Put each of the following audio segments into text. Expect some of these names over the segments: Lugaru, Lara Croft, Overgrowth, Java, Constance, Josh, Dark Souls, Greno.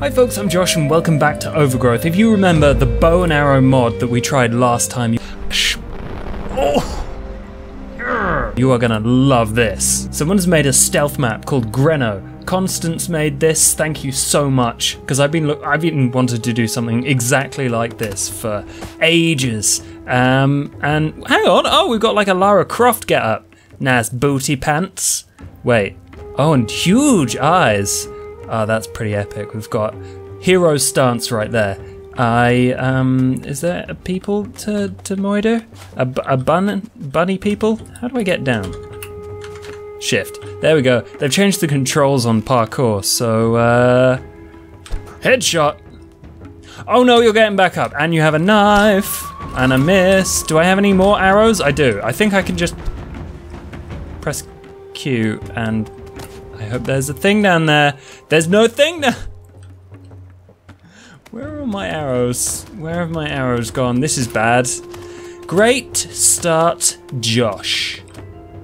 Hi folks, I'm Josh and welcome back to Overgrowth. If you remember the bow and arrow mod that we tried last time, you are gonna love this. Someone has made a stealth map called Greno. Constance made this, thank you so much, because I've been wanted to do something exactly like this for ages. And hang on, oh, we've got like a Lara Croft get up. Nice booty pants. Wait, oh, and huge eyes. Oh, that's pretty epic. We've got hero stance right there. Is there a people to moider? A bunny people? How do I get down? Shift. There we go. They've changed the controls on parkour, so headshot. Oh no, you're getting back up, and you have a knife and a miss. Do I have any more arrows? I do. I think I can just press Q and I hope there's a thing down there. There's no thing now. Where are my arrows? Where have my arrows gone? This is bad. Great start, Josh.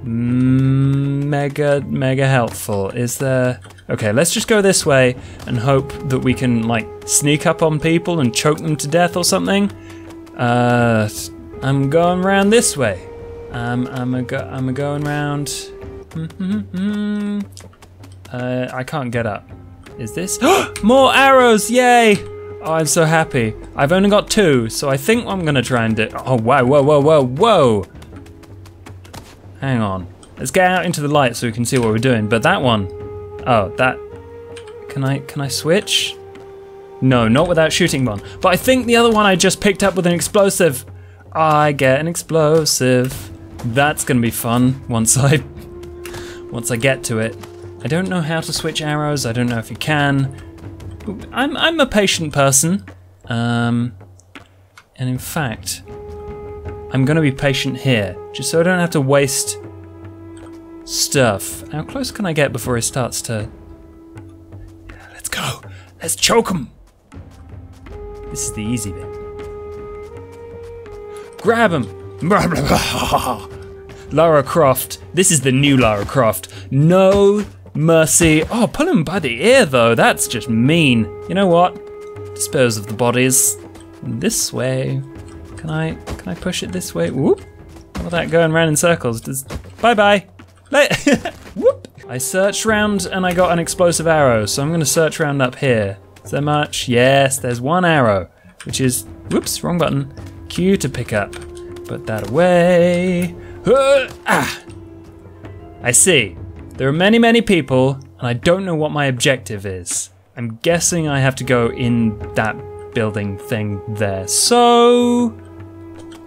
Mega helpful. Is there? Okay, let's just go this way and hope that we can like sneak up on people and choke them to death or something. I'm going round this way. I'm going round. I can't get up. Is this? More arrows! Yay! Oh, I'm so happy. I've only got two, so I think I'm gonna try and do. Oh wow! Whoa! Whoa! Whoa! Whoa! Hang on. Let's get out into the light so we can see what we're doing. But that one, oh, that. Can I switch? No, not without shooting one. But I think the other one I just picked up with an explosive. I get an explosive. That's gonna be fun once I get to it. I don't know how to switch arrows. I don't know if you can. I'm a patient person. And in fact, I'm gonna be patient here, just so I don't have to waste stuff. How close can I get before it starts to... Let's go, let's choke him. This is the easy bit. Grab him. Lara Croft, this is the new Lara Croft. No mercy. Oh, pull him by the ear though, that's just mean. You know what? Dispose of the bodies this way. Can I push it this way? Whoop! All that going round in circles. Bye bye. Whoop! I searched round and I got an explosive arrow, so I'm gonna search round up here. Is there much? Yes, there's one arrow, which is whoops, wrong button. Q to pick up. Put that away. Ah! I see. There are many people, and I don't know what my objective is. I'm guessing I have to go in that building thing there. So.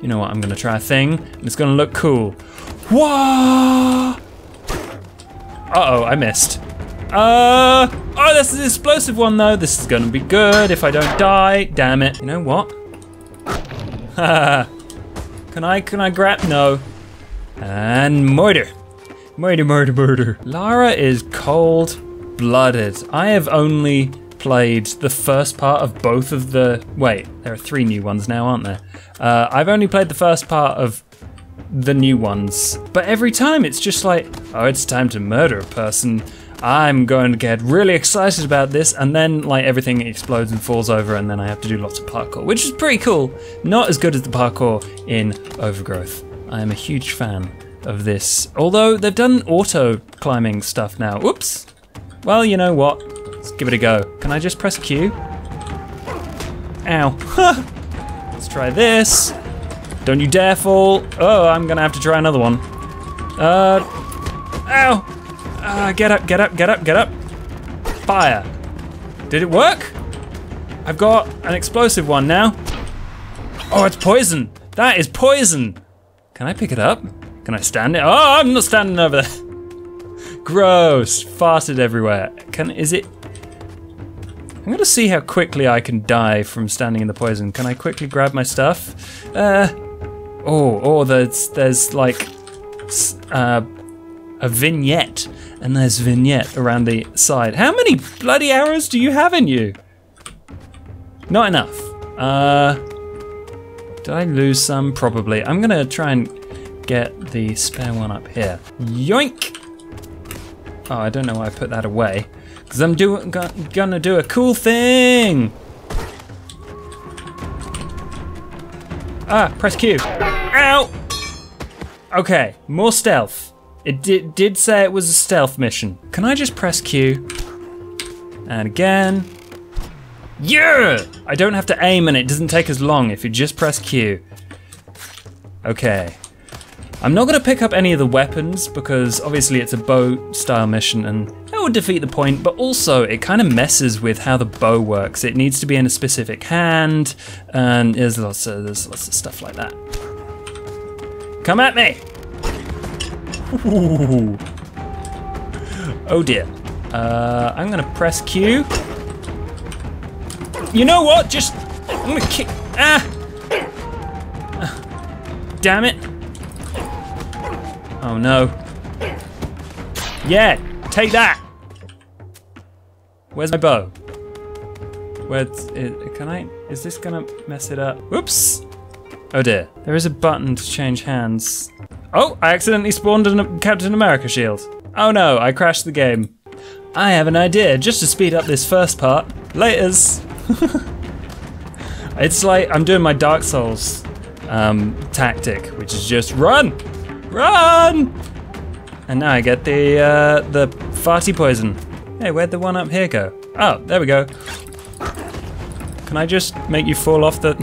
You know what, I'm gonna try a thing, and it's gonna look cool. Whoa! Uh-oh, I missed. Oh, that's an explosive one though. This is gonna be good if I don't die, damn it. You know what? Can I grab? No. And murder. Murder. Lara is cold-blooded. I have only played the first part of both of the, wait, there are three new ones now, aren't there? I've only played the first part of the new ones, but every time it's just like, oh, it's time to murder a person. I'm going to get really excited about this, and then like everything explodes and falls over, and then I have to do lots of parkour, which is pretty cool. Not as good as the parkour in Overgrowth. I am a huge fan of this, although they've done auto climbing stuff now. Oops. Well, you know what? Let's give it a go. Can I just press Q? Ow. Let's try this. Don't you dare fall. Oh, I'm gonna have to try another one. Ow. Get up. Fire. Did it work? I've got an explosive one now. Oh, it's poison. That is poison. Can I pick it up? Can I stand it? Oh, I'm not standing over there. Gross, farted everywhere. I'm gonna see how quickly I can die from standing in the poison. Can I quickly grab my stuff? There's like a vignette, and there's vignette around the side. How many bloody arrows do you have in you? Not enough. Did I lose some? Probably. I'm gonna try and get the spare one up here. Yoink! Oh, I don't know why I put that away. Because I'm gonna do a cool thing. Ah, press Q. Ow! Okay, more stealth. It did say it was a stealth mission. Can I just press Q? And again. Yeah! I don't have to aim and it doesn't take as long if you just press Q. Okay. I'm not gonna pick up any of the weapons because obviously it's a bow style mission and that would defeat the point, but also it kind of messes with how the bow works. It needs to be in a specific hand and there's lots of stuff like that. Come at me! Ooh. Oh dear. I'm gonna press Q. You know what? I'm gonna kick. Ah! Damn it. Oh no. Yeah, take that! Where's my bow? Where's it? Can I? Is this gonna mess it up? Whoops! Oh dear. There is a button to change hands. Oh, I accidentally spawned a Captain America shield. Oh no, I crashed the game. I have an idea, just to speed up this first part. Laters. It's like I'm doing my Dark Souls tactic, which is just run, run. And now I get the farty poison. Hey, where'd the one up here go? Oh, there we go. Can I just make you fall off the?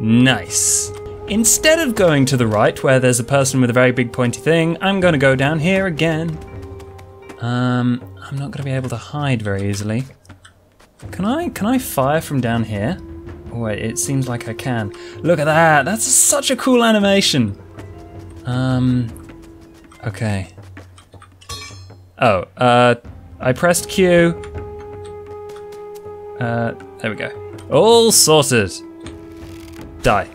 Nice. Instead of going to the right, where there's a person with a very big pointy thing, I'm gonna go down here again. I'm not gonna be able to hide very easily. Can I fire from down here? Oh wait, it seems like I can. Look at that, that's such a cool animation. Okay. Oh, I pressed Q. There we go. All sorted. Die.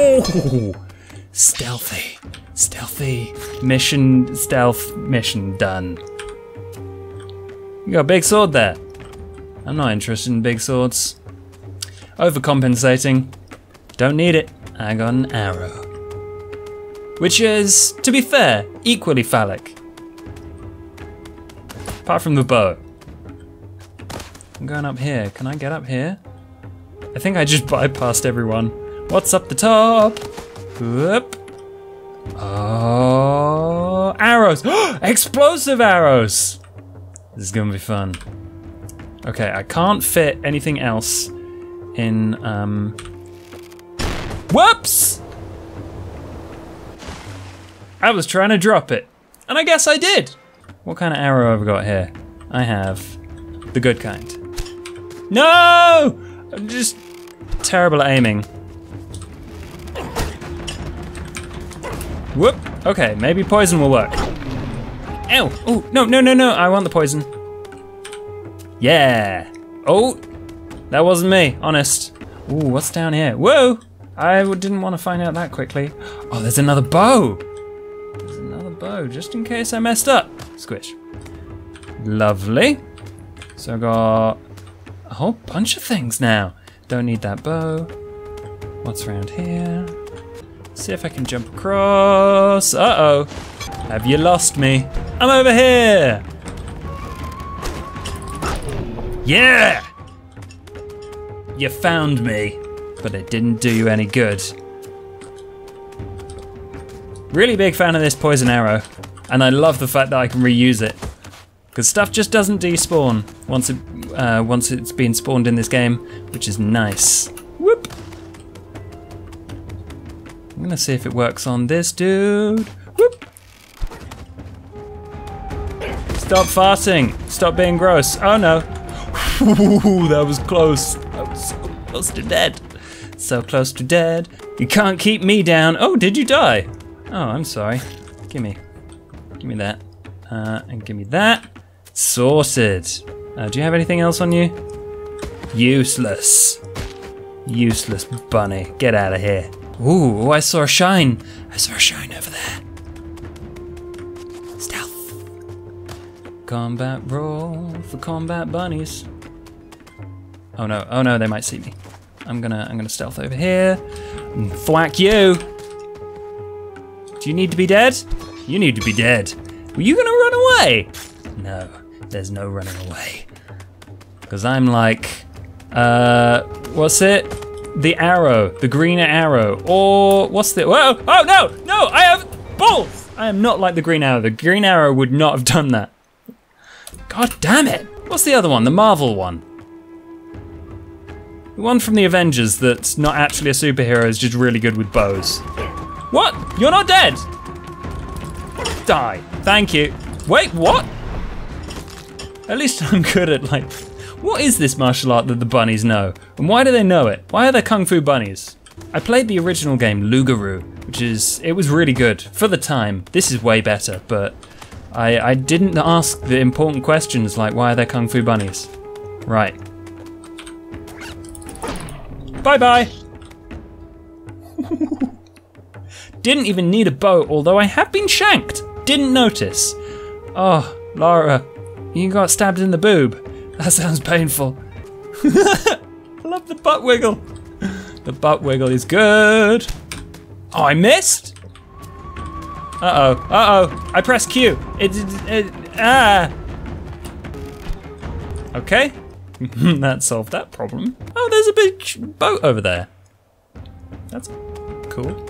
Oh, stealthy, stealthy mission, stealth mission done. You got a big sword there. I'm not interested in big swords. Overcompensating. Don't need it. I got an arrow, which is, to be fair, equally phallic. Apart from the bow. I'm going up here. Can I get up here? I think I just bypassed everyone. What's up the top? Whoop. Oh, arrows. Explosive arrows. This is gonna be fun. Okay, I can't fit anything else in, whoops! I was trying to drop it, and I guess I did. What kind of arrow have I got here? I have the good kind. No! I'm just terrible at aiming. Whoop, okay, maybe poison will work. Ow, oh, no, no, no, no, I want the poison. Yeah, oh, that wasn't me, honest. Ooh, what's down here? Whoa, I didn't want to find out that quickly. Oh, there's another bow. There's another bow, just in case I messed up. Squish, lovely. So I got a whole bunch of things now. Don't need that bow. What's around here? See if I can jump across. Uh-oh. Have you lost me? I'm over here. Yeah! You found me, but it didn't do you any good. Really big fan of this poison arrow, and I love the fact that I can reuse it, because stuff just doesn't despawn once it's been spawned in this game, which is nice. Whoop! I'm gonna see if it works on this dude. Whoop. Stop farting. Stop being gross. Oh no. Ooh, that was close. That was so close to dead. So close to dead. You can't keep me down. Oh, did you die? Oh, I'm sorry. Give me that. And give me that. Sorted. Do you have anything else on you? Useless. Useless bunny. Get out of here. Ooh, I saw a shine. I saw a shine over there. Stealth. Combat roll for combat bunnies. Oh no, they might see me. I'm gonna stealth over here. And thwack you. Do you need to be dead? You need to be dead. Were you gonna run away? No, there's no running away. Because I'm like, what's it? The arrow, the green arrow, or what's the, whoa, oh no, no, I have balls. I am not like the green arrow. The green arrow would not have done that. God damn it. What's the other one, the Marvel one? The one from the Avengers that's not actually a superhero is just really good with bows. What? You're not dead. Die. Thank you. Wait, what? At least I'm good at like, what is this martial art that the bunnies know? And why do they know it? Why are there kung fu bunnies? I played the original game, Lugaru, which is, it was really good for the time. This is way better, but I didn't ask the important questions like why are there kung fu bunnies? Right. Bye-bye. Didn't even need a bow, although I have been shanked. Didn't notice. Oh, Lara, you got stabbed in the boob. That sounds painful. I love the butt wiggle. The butt wiggle is good. Oh, I missed. Uh-oh, uh-oh. I pressed Q. Ah. Okay. That solved that problem. Oh, there's a big boat over there. That's cool.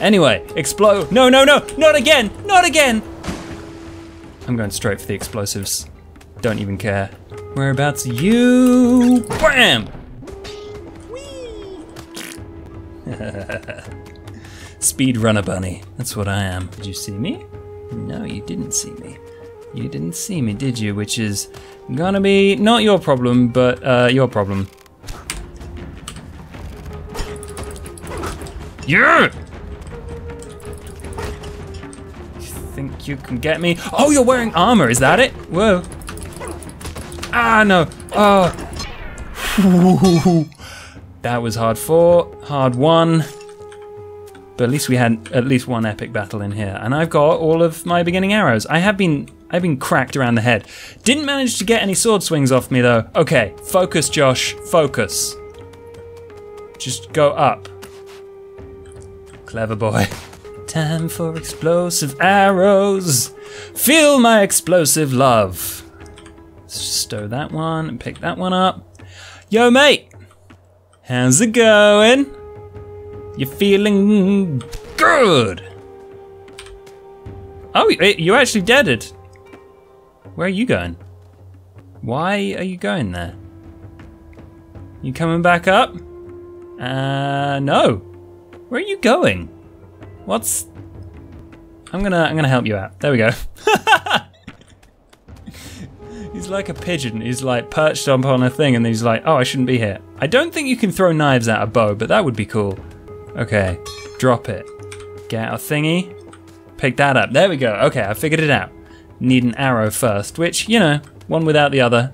Anyway, explode. No, no, no, not again, not again. I'm going straight for the explosives. Don't even care. Whereabouts are you? Bam! Whee! Speedrunner bunny, that's what I am. Did you see me? No, you didn't see me. You didn't see me, did you? Which is gonna be not your problem, but your problem. Yeah! You think you can get me? Oh, you're wearing armor, is that it? Whoa. Ah, no. Oh. That was hard four, hard one. But at least we had at least one epic battle in here. And I've got all of my beginning arrows. I've been cracked around the head. Didn't manage to get any sword swings off me though. Okay, focus Josh, focus. Just go up. Clever boy. Time for explosive arrows. Feel my explosive love. Stow that one and pick that one up. Yo mate, how's it going? You feeling good? Oh, you actually deaded. Where are you going? Why are you going there? You coming back up? No. Where are you going? What's... I'm gonna help you out. There we go. He's like a pigeon. He's like perched up on a thing and he's like, oh, I shouldn't be here. I don't think you can throw knives at a bow, but that would be cool. Okay, drop it. Get our thingy. Pick that up. There we go. Okay, I figured it out. Need an arrow first, which, you know, one without the other.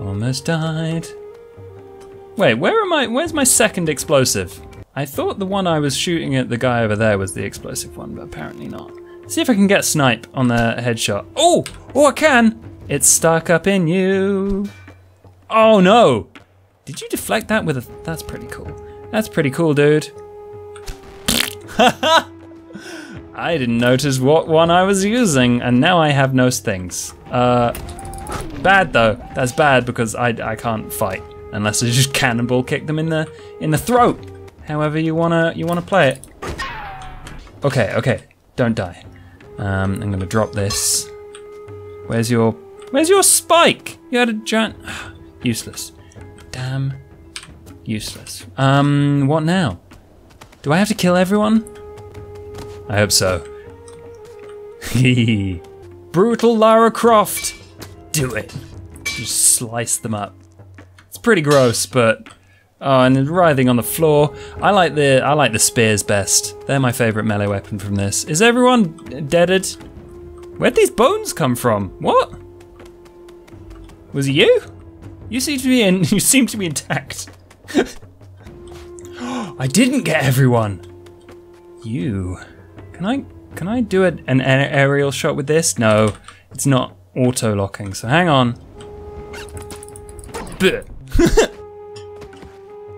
Almost died. Wait, where's my second explosive? I thought the one I was shooting at the guy over there was the explosive one, but apparently not. Let's see if I can get a snipe on the headshot. Oh, oh I can. It's stuck up in you. Oh no. Did you deflect that with a, that's pretty cool. That's pretty cool, dude. I didn't notice what one I was using, and now I have no stings. Bad though. That's bad because I can't fight unless I just cannonball kick them in the throat. However you wanna play it. Okay, okay, don't die. I'm gonna drop this. Where's your spike? You had a giant. Useless. Damn. Useless. What now? Do I have to kill everyone? I hope so. Brutal Lara Croft. Do it. Just slice them up. It's pretty gross, but oh, and writhing on the floor. I like the spears best. They're my favorite melee weapon from this. Is everyone deaded? Where'd these bones come from? What? Was it you? You seem to be intact. I didn't get everyone. You. Can I do an aerial shot with this? No, it's not auto locking. So hang on. I did it.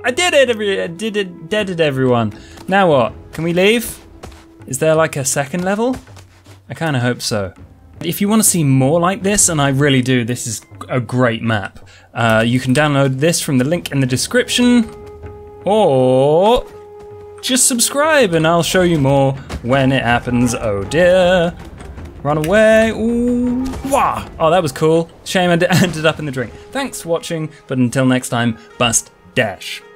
I did it. Deaded everyone. Now what? Can we leave? Is there like a second level? I kind of hope so. If you want to see more like this, and I really do, this is a great map. You can download this from the link in the description, or just subscribe and I'll show you more when it happens. Oh dear. Run away. Ooh. Wah. Oh, that was cool. Shame I ended up in the drink. Thanks for watching, but until next time, bust dash.